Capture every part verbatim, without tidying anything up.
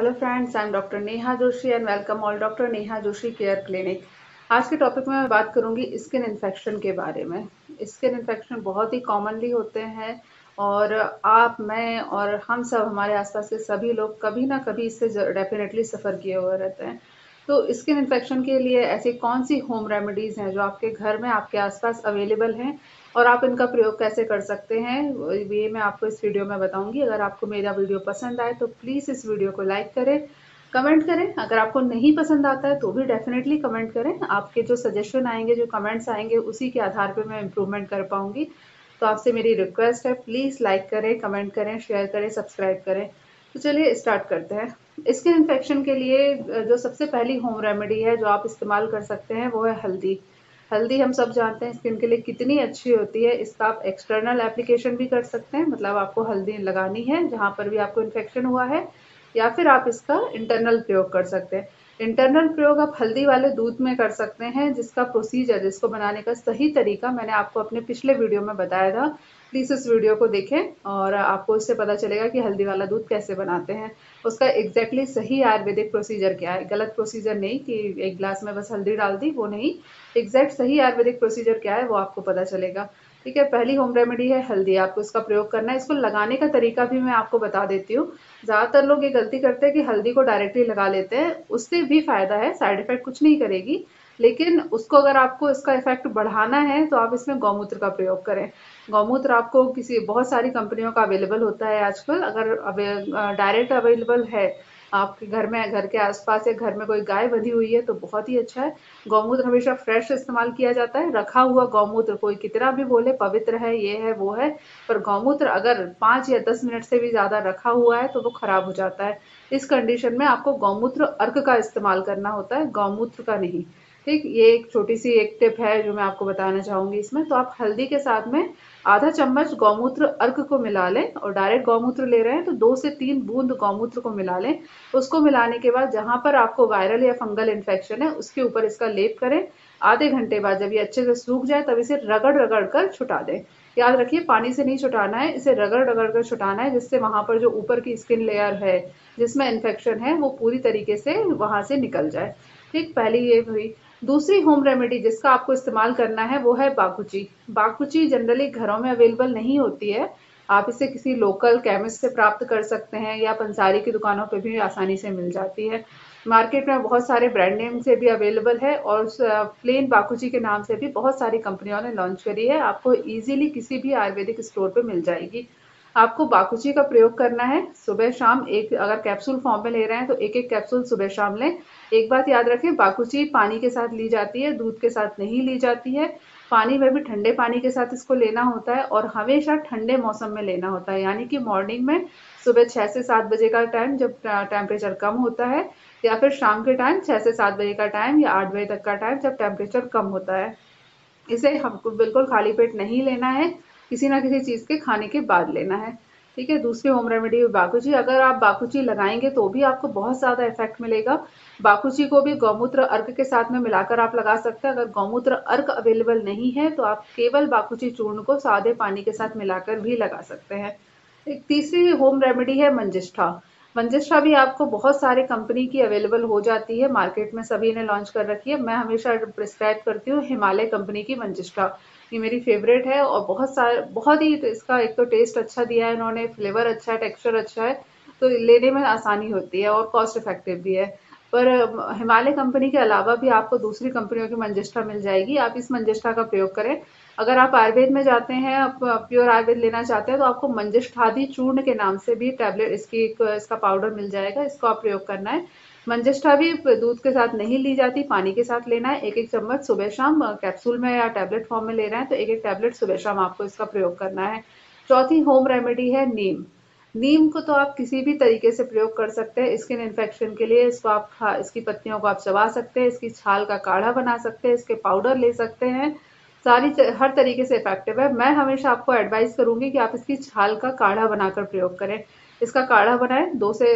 Hello friends, I am doctor Neha Joshi and welcome all doctor Neha Joshi care clinic. आज के topic में मैं बात करूंगी स्किन इन्फेक्शन के बारे में। स्किन इन्फेक्शन बहुत ही कॉमनली होते हैं और आप, मैं और हम सब, हमारे आसपास के सभी लोग कभी ना कभी इससे डेफिनेटली सफ़र किए हुए रहते हैं। तो स्किन इन्फेक्शन के लिए ऐसी कौन सी होम रेमेडीज़ हैं जो आपके घर में, आपके आसपास अवेलेबल हैं और आप इनका प्रयोग कैसे कर सकते हैं, ये मैं आपको इस वीडियो में बताऊंगी। अगर आपको मेरा वीडियो पसंद आए तो प्लीज़ इस वीडियो को लाइक करें, कमेंट करें। अगर आपको नहीं पसंद आता है तो भी डेफिनेटली कमेंट करें। आपके जो सजेशन आएंगे, जो कमेंट्स आएंगे, उसी के आधार पर मैं इम्प्रूवमेंट कर पाऊँगी। तो आपसे मेरी रिक्वेस्ट है, प्लीज़ लाइक करें, कमेंट करें, शेयर करें, सब्सक्राइब करें। तो चलिए स्टार्ट करते हैं। स्किन इन्फेक्शन के लिए जो सबसे पहली होम रेमेडी है जो आप इस्तेमाल कर सकते हैं वो है हल्दी। हल्दी हम सब जानते हैं स्किन के लिए कितनी अच्छी होती है। इसका आप एक्सटर्नल एप्लीकेशन भी कर सकते हैं, मतलब आपको हल्दी लगानी है जहाँ पर भी आपको इन्फेक्शन हुआ है, या फिर आप इसका इंटरनल प्रयोग कर सकते हैं। इंटरनल प्रयोग आप हल्दी वाले दूध में कर सकते हैं, जिसका प्रोसीजर, जिसको बनाने का सही तरीका मैंने आपको अपने पिछले वीडियो में बताया था। प्लीज़ उस वीडियो को देखें और आपको इससे पता चलेगा कि हल्दी वाला दूध कैसे बनाते हैं, उसका एग्जैक्टली सही आयुर्वेदिक प्रोसीजर क्या है। गलत प्रोसीजर नहीं कि एक गिलास में बस हल्दी डाल दी, वो नहीं। एग्जैक्ट सही आयुर्वेदिक प्रोसीजर क्या है वो आपको पता चलेगा। ठीक है, पहली होम रेमेडी है हल्दी, आपको इसका प्रयोग करना है। इसको लगाने का तरीका भी मैं आपको बता देती हूँ। ज़्यादातर लोग ये गलती करते हैं कि हल्दी को डायरेक्टली लगा लेते हैं। उससे भी फायदा है, साइड इफेक्ट कुछ नहीं करेगी, लेकिन उसको, अगर आपको इसका इफेक्ट बढ़ाना है तो आप इसमें गौमूत्र का प्रयोग करें। गौमूत्र आपको किसी, बहुत सारी कंपनियों का अवेलेबल होता है आजकल। अगर डायरेक्ट अवेलेबल है आपके घर में, घर के आसपास या घर में कोई गाय बंधी हुई है तो बहुत ही अच्छा है। गौमूत्र हमेशा फ्रेश इस्तेमाल किया जाता है। रखा हुआ गौमूत्र, कोई कितना भी बोले पवित्र है, ये है, वो है, पर गौमूत्र अगर पाँच या दस मिनट से भी ज़्यादा रखा हुआ है तो वो खराब हो जाता है। इस कंडीशन में आपको गौमूत्र अर्क का इस्तेमाल करना होता है, गौमूत्र का नहीं। ठीक, ये एक छोटी सी एक टिप है जो मैं आपको बताना चाहूँगी इसमें। तो आप हल्दी के साथ में आधा चम्मच गौमूत्र अर्क को मिला लें, और डायरेक्ट गौमूत्र ले रहे हैं तो दो से तीन बूंद गौमूत्र को मिला लें। उसको मिलाने के बाद जहाँ पर आपको वायरल या फंगल इन्फेक्शन है उसके ऊपर इसका लेप करें। आधे घंटे बाद जब ये अच्छे से सूख जाए तब इसे रगड़ रगड़ कर छुटा दें। याद रखिए, पानी से नहीं छुटाना है, इसे रगड़ रगड़ कर छुटाना है, जिससे वहाँ पर जो ऊपर की स्किन लेयर है जिसमें इन्फेक्शन है वो पूरी तरीके से वहाँ से निकल जाए। ठीक, पहली ये हुई। दूसरी होम रेमेडी जिसका आपको इस्तेमाल करना है वो है बाकुची। बाकुची जनरली घरों में अवेलेबल नहीं होती है, आप इसे किसी लोकल केमिस्ट से प्राप्त कर सकते हैं या पंसारी की दुकानों पे भी आसानी से मिल जाती है। मार्केट में बहुत सारे ब्रांड नेम से भी अवेलेबल है और प्लेन बाकुची के नाम से भी बहुत सारी कंपनियों ने लॉन्च करी है। आपको ईजिली किसी भी आयुर्वेदिक स्टोर पर मिल जाएगी। आपको बाकुची का प्रयोग करना है सुबह शाम एक, अगर कैप्सूल फॉर्म में ले रहे हैं तो एक एक कैप्सूल सुबह शाम लें। एक बात याद रखें, बाकुची पानी के साथ ली जाती है, दूध के साथ नहीं ली जाती है। पानी में भी ठंडे पानी के साथ इसको लेना होता है और हमेशा ठंडे मौसम में लेना होता है, यानी कि मॉर्निंग में सुबह छः से सात बजे का टाइम जब टेम्परेचर कम होता है, या फिर शाम के टाइम छः से सात बजे का टाइम या आठ बजे तक का टाइम जब टेम्परेचर कम होता है। इसे हमको बिल्कुल खाली पेट नहीं लेना है, किसी ना किसी चीज़ के खाने के बाद लेना है। ठीक है, दूसरी होम रेमेडी बाकुची। अगर आप बाकुची लगाएंगे तो भी आपको बहुत ज़्यादा इफेक्ट मिलेगा। बाकुची को भी गौमूत्र अर्क के साथ में मिलाकर आप लगा सकते हैं। अगर गौमूत्र अर्क अवेलेबल नहीं है तो आप केवल बाकुची चूर्ण को सादे पानी के साथ मिलाकर भी लगा सकते हैं। एक तीसरी होम रेमेडी है मंजिष्ठा। मंजिष्ठा भी आपको बहुत सारे कंपनी की अवेलेबल हो जाती है, मार्केट में सभी ने लॉन्च कर रखी है। मैं हमेशा प्रिस्क्राइब करती हूँ हिमालय कंपनी की मंजिष्ठा, ये मेरी फेवरेट है और बहुत सारे, बहुत ही इसका, एक तो टेस्ट अच्छा दिया है इन्होंने, फ्लेवर अच्छा है, टेक्सचर अच्छा है, तो लेने में आसानी होती है और कॉस्ट इफेक्टिव भी है। पर हिमालय कंपनी के अलावा भी आपको दूसरी कंपनियों की मंजिष्ठा मिल जाएगी, आप इस मंजिष्ठा का प्रयोग करें। अगर आप आयुर्वेद में जाते हैं, आप प्योर आयुर्वेद लेना चाहते हैं तो आपको मंजिष्ठादि चूर्ण के नाम से भी टैबलेट, इसकी इसका पाउडर मिल जाएगा, इसको आप प्रयोग करना है। मंजिष्ठा भी दूध के साथ नहीं ली जाती, पानी के साथ लेना है। एक एक चम्मच सुबह शाम, कैप्सूल में या टैबलेट फॉर्म में ले रहे हैं तो एक एक टैबलेट सुबह शाम आपको इसका प्रयोग करना है। चौथी होम रेमेडी है नीम। नीम को तो आप किसी भी तरीके से प्रयोग कर सकते हैं स्किन इन्फेक्शन के लिए। इसको आप खा, इसकी पत्तियों को आप चबा सकते हैं, इसकी छाल का काढ़ा बना सकते हैं, इसके पाउडर ले सकते हैं, सारी हर तरीके से इफेक्टिव है। मैं हमेशा आपको एडवाइस करूंगी कि आप इसकी छाल का काढ़ा बनाकर प्रयोग करें। इसका काढ़ा बनाएं, दो से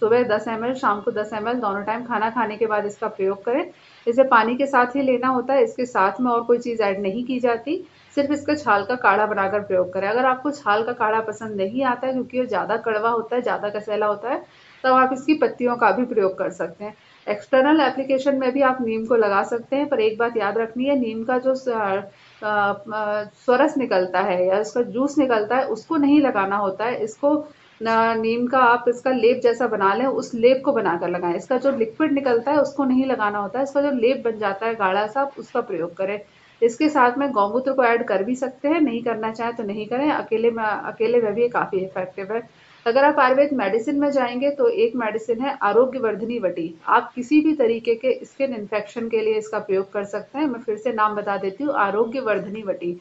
सुबह दस एम एल, शाम को दस एम एल, दोनों टाइम खाना खाने के बाद इसका प्रयोग करें। इसे पानी के साथ ही लेना होता है, इसके साथ में और कोई चीज़ ऐड नहीं की जाती, सिर्फ इसका छाल का काढ़ा बनाकर प्रयोग करें। अगर आपको छाल का काढ़ा पसंद नहीं आता है क्योंकि वो ज़्यादा कड़वा होता है, ज़्यादा कसैला होता है, तब आप इसकी पत्तियों का भी प्रयोग कर सकते हैं। एक्सटर्नल एप्लीकेशन में भी आप नीम को लगा सकते हैं, पर एक बात याद रखनी है, नीम का जो स्वरस निकलता है या उसका जूस निकलता है उसको नहीं लगाना होता है। इसको नीम का आप इसका लेप जैसा बना लें, उस लेप को बनाकर लगाएं। इसका जो लिक्विड निकलता है उसको नहीं लगाना होता है, इसका जो लेप बन जाता है गाढ़ा सा उसका प्रयोग करें। इसके साथ में गौमूत्र को ऐड कर भी सकते हैं, नहीं करना चाहें तो नहीं करें। अकेले में अकेले में भी काफ़ी इफेक्टिव है। अगर आप आयुर्वेद मेडिसिन में जाएंगे तो एक मेडिसिन है आरोग्यवर्धनी वटी, आप किसी भी तरीके के स्किन इन्फेक्शन के लिए इसका प्रयोग कर सकते हैं। मैं फिर से नाम बता देती हूँ, आरोग्यवर्धनी वटी।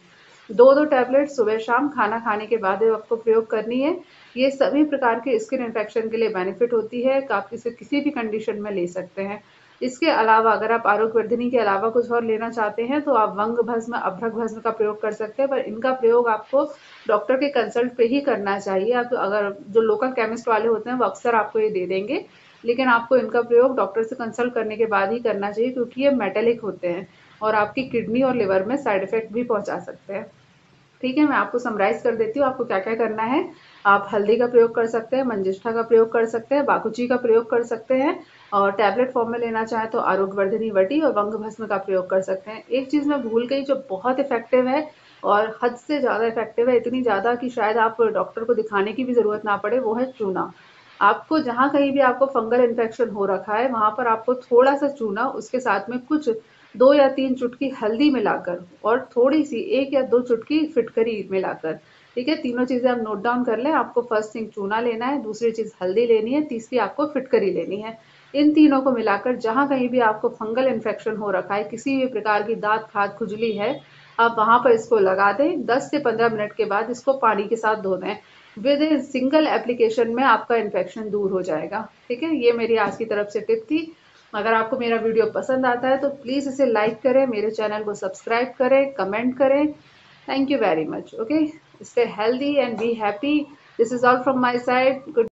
दो दो टैबलेट सुबह शाम खाना खाने के बाद आपको प्रयोग करनी है। ये सभी प्रकार के स्किन इन्फेक्शन के लिए बेनिफिट होती है, आप इसे किसी भी कंडीशन में ले सकते हैं। इसके अलावा अगर आप आरोग्यवर्धनी के अलावा कुछ और लेना चाहते हैं तो आप वंग भस्म, अभ्रक भस्म का प्रयोग कर सकते हैं, पर इनका प्रयोग आपको डॉक्टर के कंसल्ट पे ही करना चाहिए। आप तो अगर जो लोकल केमिस्ट वाले होते हैं वो अक्सर आपको ये दे देंगे, लेकिन आपको इनका प्रयोग डॉक्टर से कंसल्ट करने के बाद ही करना चाहिए, क्योंकि ये मेटेलिक होते हैं और आपकी किडनी और लिवर में साइड इफेक्ट भी पहुँचा सकते हैं। ठीक है, मैं आपको समराइज कर देती हूँ आपको क्या क्या करना है। आप हल्दी का प्रयोग कर सकते हैं, मंजिष्ठा का प्रयोग कर सकते हैं, बाकुची का प्रयोग कर सकते हैं, और टैबलेट फॉर्म में लेना चाहे तो आरोग्यवर्धनी वटी और वंग भस्म का प्रयोग कर सकते हैं। एक चीज़ मैं भूल गई जो बहुत इफेक्टिव है और हद से ज़्यादा इफेक्टिव है, इतनी ज़्यादा कि शायद आप डॉक्टर को दिखाने की भी ज़रूरत ना पड़े, वो है चूना। आपको जहाँ कहीं भी आपको फंगल इन्फेक्शन हो रखा है वहाँ पर आपको थोड़ा सा चूना, उसके साथ में कुछ दो या तीन चुटकी हल्दी मिलाकर और थोड़ी सी एक या दो चुटकी फिटकरी मिलाकर, ठीक है, तीनों चीज़ें आप नोट डाउन कर लें। आपको फर्स्ट थिंग चूना लेना है, दूसरी चीज़ हल्दी लेनी है, तीसरी आपको फिटकरी लेनी है। इन तीनों को मिलाकर जहाँ कहीं भी आपको फंगल इन्फेक्शन हो रखा है, किसी भी प्रकार की दाद खाद खुजली है, आप वहाँ पर इसको लगा दें। दस से पंद्रह मिनट के बाद इसको पानी के साथ धो दें। विद इन सिंगल एप्लीकेशन में आपका इन्फेक्शन दूर हो जाएगा। ठीक है, ये मेरी आज की तरफ से टिप थी। अगर आपको मेरा वीडियो पसंद आता है तो प्लीज़ इसे लाइक करें, मेरे चैनल को सब्सक्राइब करें, कमेंट करें। Thank you very much. Okay, stay healthy and be happy. This is all from my side. Good.